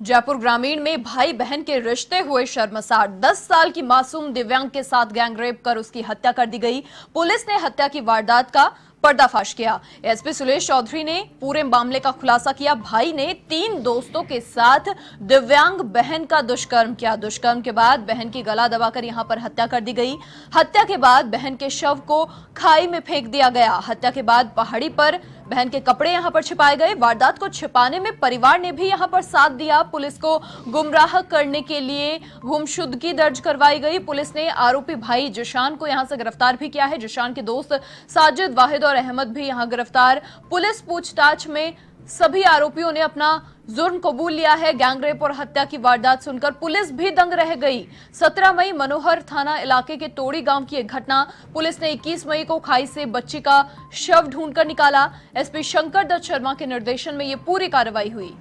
जयपुर ग्रामीण में भाई बहन के रिश्ते हुए शर्मसार। 10 साल की मासूम दिव्यांग के साथ गैंगरेप कर उसकी हत्या कर दी गई। पुलिस ने हत्या की वारदात का पर्दाफाश किया। एसपी सुलेश चौधरी ने पूरे मामले का खुलासा किया। भाई ने 3 दोस्तों के साथ दिव्यांग बहन का दुष्कर्म किया। दुष्कर्म के बाद बहन की गला दबाकर यहां पर हत्या कर दी गई। हत्या के बाद बहन के शव को खाई में फेंक दिया गया। हत्या के बाद पहाड़ी पर बहन के कपड़े यहां पर छिपाए गए। वारदात को छिपाने में परिवार ने भी यहां पर साथ दिया। पुलिस को गुमराह करने के लिए गुमशुदगी दर्ज करवाई गई। पुलिस ने आरोपी भाई जोशान को यहां से गिरफ्तार भी किया है। जोशान के दोस्त साजिद, वाहिद और अहमद भी यहां गिरफ्तार। पुलिस पूछताछ में सभी आरोपियों ने अपना जुर्म कबूल लिया है। गैंगरेप और हत्या की वारदात सुनकर पुलिस भी दंग रह गई। 17 मई मनोहर थाना इलाके के तोड़ी गांव की एक घटना। पुलिस ने 21 मई को खाई से बच्ची का शव ढूंढकर निकाला। एसपी शंकर दशर्मा के निर्देशन में ये पूरी कार्रवाई हुई।